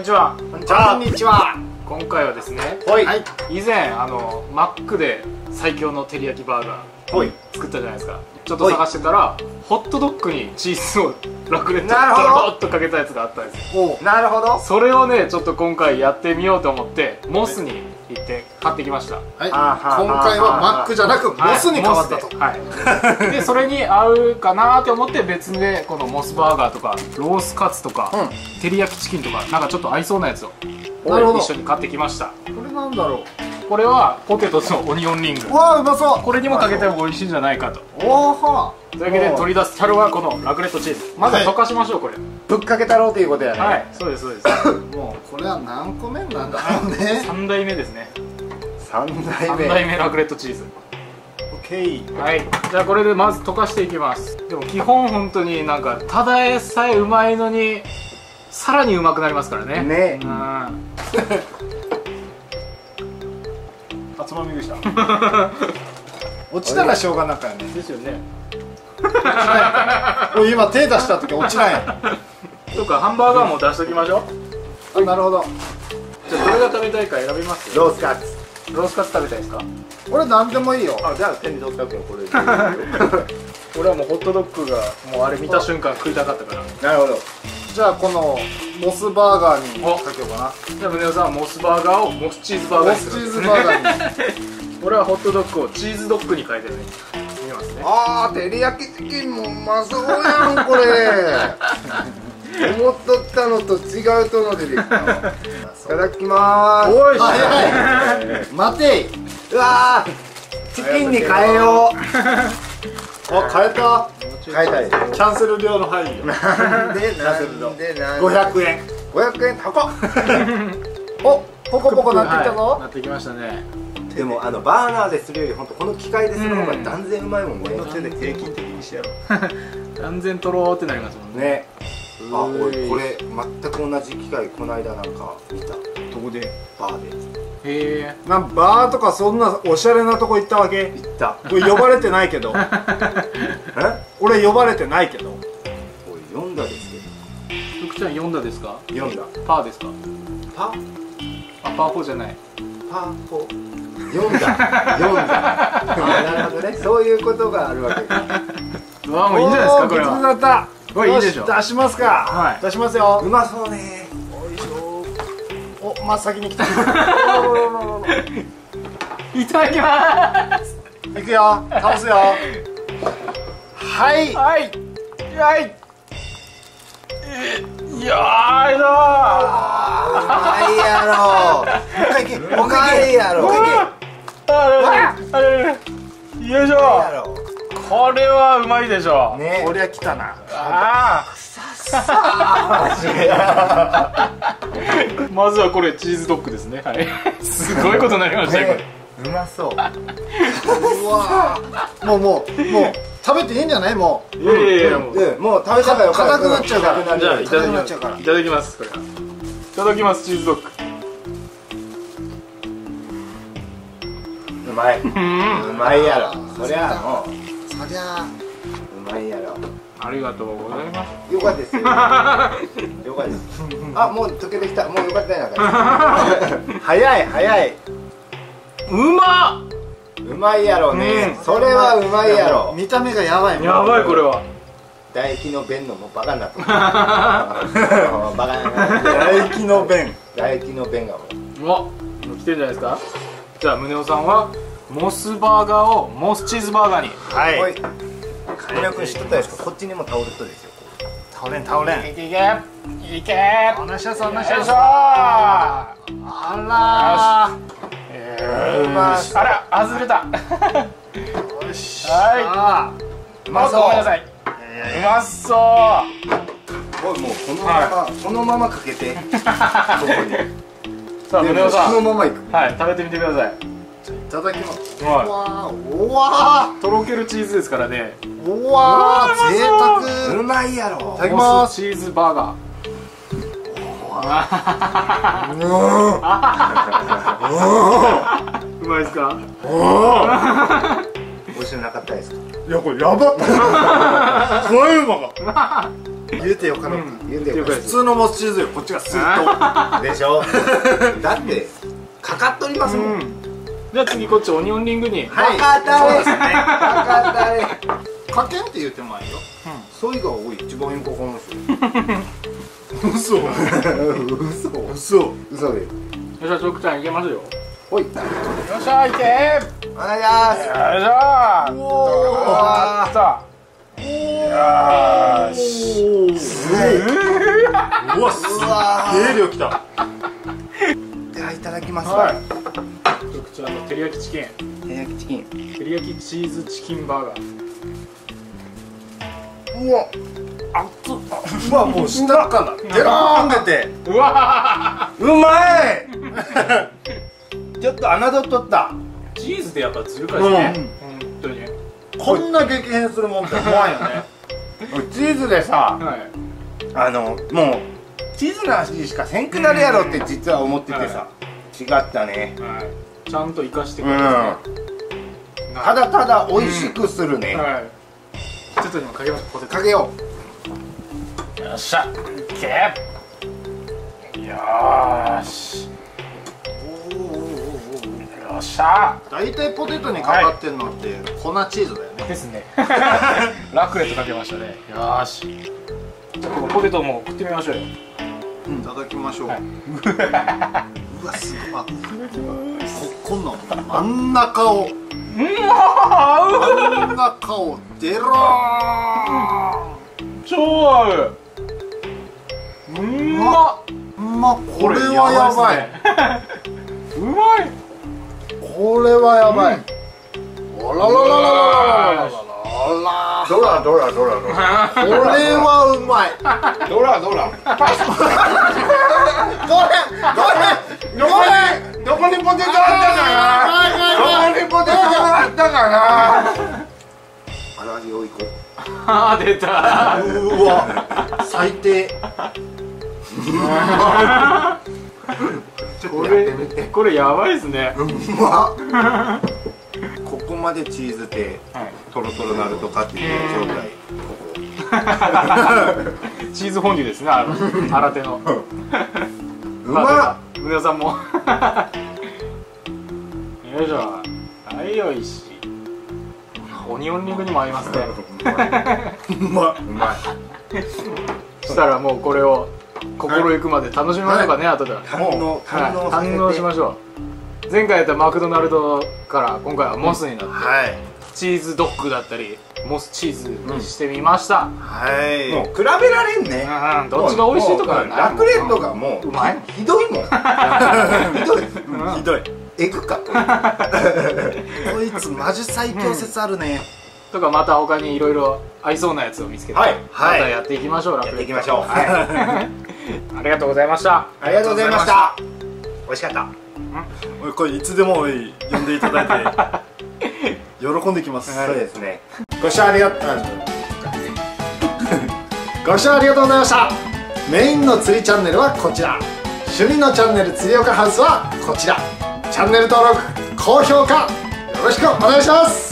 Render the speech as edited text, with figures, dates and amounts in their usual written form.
にちは。こんにちは。こんにちは。今回はですね、はい、以前マックで最強の照り焼きバーガー作ったじゃないですか。ちょっと探してたらホットドッグにチーズをラクレットドロッとかけたやつがあったんですよ。なるほど。それをねちょっと今回やってみようと思ってモスに行って買ってきました。はい、今回はマックじゃなくモスに変わったと。はい、でそれに合うかなと思って別でこのモスバーガーとかロースカツとか照り焼きチキンとかなんかちょっと合いそうなやつを一緒に買ってきました。これなんだろう。これはポテトとオニオンリング。うわーうまそう。これにもかけても美味しいんじゃないかと。おお。というわけで取り出すたるはこのラクレットチーズ。まず溶かしましょう。これぶっかけ太郎ということやね。はい、そうですそうです。もうこれは何個目なんだろうね。3代目ですね。3代目ラクレットチーズ。オッケー。はい、じゃあこれでまず溶かしていきます。でも基本本当になんかただでさえうまいのにさらにうまくなりますからね。ねえ。つまみ食いした。落ちたらしょうがなかやね。ですよね。今手出した時落ちない。そうか、ハンバーガーも出しときましょう。なるほど。じゃあどれが食べたいか選びます。ロースカツ。ロースカツ食べたいですか。俺なんでもいいよ。あ、じゃあ手に取っておくよこれ。俺はもうホットドッグがもうあれ見た瞬間食いたかったから。なるほど。じゃあこのモスバーガーにかけようかな。じゃあ宗男さんはモスバーガーをモスチーズバーガーにするんですね。モスチーズバーガーに。俺はホットドッグをチーズドッグに変えてるね。見ますね。ああ、照り焼きチキンもうまそうやんこれ。思っとったのと違うとの出てきた。いただきまーす。おいしい。早い。待てい。うわー、チキンに変えよう。あ、変えた。キャンセル料の範囲よ。なんでなんでなんで500円。500円高っ。お、ポコポコなってきたぞ。なってきましたね。でもバーナーでするより本当この機械でする方が断然うまいもん。俺の手で平均的にしてやろう。断然とろーってなりますもんね。あ、俺これ全く同じ機械この間なんか見た。どこで？バーで。へえ。なんバーとかそんなおしゃれなとこ行ったわけ？行った。俺呼ばれてないけど。え？俺呼ばれてないけど。俺読んだですけど。福ちゃん読んだですか？読んだ。パーですか？パ？あ、パー4じゃない。パー4。読んだ。読んだ。なるほどね。そういうことがあるわけ。あ、もういいんじゃないですかこれは。おお、きつだった。これいいでしょ。出しますか。はい。出しますよ。うまそうね。お、真っ先に来た。いただきます。いくよ、倒すよ。はい。はい。はい。いやー、いだー。うまいやろ。うまいやろ。よいしょ。これはうまいでしょ。ね、こりゃ来たな。ああ。まずはこれチーズドッグですね。はい、すごいことになりましたよこれ。うまそう。うわー、もう食べていいんじゃない。もういやいやいや、もう食べたら硬くなっちゃうから。じゃあいただきます。いただきます。これいただきます。チーズドッグうまい。うまいやろ。そりゃもうそりゃうまいやろ。ありがとうございます。よかったですよ。よかったです。あ、もう溶けてきた。もうよかったやな。早い早い。うまっ。うまいやろね。それはうまいやろ。見た目がやばい。やばいこれは。唾液の便のもバカになった。バカな。唾液の便。唾液の便がもう。もう来てるじゃないですか。じゃあ宗男さんはモスバーガーをモスチーズバーガーに。はい。連絡しとったやつか。こっちにも倒れとですよ。倒れん倒れん。いけいけいけ。おなしやすおなしやす。あらー。うまし。あら外れた。よし。はい。うまそう。ごめんなさい。うまそう。もうこのままかけて。さあ宗男さん。このままいく。はい。食べてみてください。いただきます。わー、おわー、とろけるチーズですからね。おわー、贅沢。うまいやろ。いただきます。チーズバーガー。うまいですか。美味しくなかったですか。いや、これやばっ。怖い馬が。言うてよかろうか、言うてよかろう。普通のもちチーズよりこっちがスッとでしょ。だってかかっとりますもん。じゃあ次こっちオニオンリングに。はい、かかったね。かけんって言うてもあるよ。ソイが多い、一番よくこの人。嘘。嘘。嘘。嘘で。よっしゃ、徳ちゃんいけますよ。おい。よっしゃ、いけ。お願いします。よいしょ。おお。さあ。よし。すごい。うわ、すげえ量きた。ではいただきます。徳ちゃんの照り焼きチキン。照り焼きチキン。照り焼きチーズチキンバーガー。うわ、あっつ、うわ、もう舌からデラーン出て、うわ、うまい。ちょっと侮っとった。チーズでやっぱ強いですね。本当に。こんな激変するもんって怖いよね。チーズでさ、もうチーズの話しかせんくなるやろって実は思っててさ、違ったね。ちゃんと生かしてくれた。ただただ美味しくするね。ちょっとでもかけましょう。ここでかけよう。よっしゃ、いけ。よーし。よっしゃ。大体ポテトにかかってんのって粉チーズだよね。ですね。ラクレットかけましたね。よーし。じゃあこのポテトも食ってみましょうよ。いただきましょう。うわ、すごい。こんな真ん中を。真ん中をデローン。超合う。うまうま、これはやばい。うまい。これはやばい。おららららららら。ドラドラドラドラ。これはうまい。ドラドラ。ごめん。どこにポテトあったかな。どこにポテトあったかな。あー出たー。うわ最低。これやばいですね。ここまでチーズでトロトロなるとかっていう状態。チーズフォンデュですね、新手の。うまっ。上田さんもよいしょ。はい、よいし。オニオンリングにも合いますね。うまい。うまい。したらもうこれを心ゆくまで楽しみましょうかね、後で。堪能しましょう。前回やったマクドナルドから今回はモスになってチーズドッグだったりモスチーズにしてみました。はい。もう比べられんね。どっちが美味しいとかない。ラクレットがもううまい。ひどいもん。ひどい。エグかこいつマジ最強説あるね、とかまた他にいろいろ合いそうなやつを見つけて、はい、またやっていきましょう。やっていきましょう。ありがとうございました。ありがとうございました。美味しかった。おい、これいつでも呼んでいただいて喜んできます。そうですね。ご視聴ありがとうございました。メインの釣りチャンネルはこちら、趣味のチャンネル釣りおかハウスはこちら、チャンネル登録、高評価よろしくお願いします。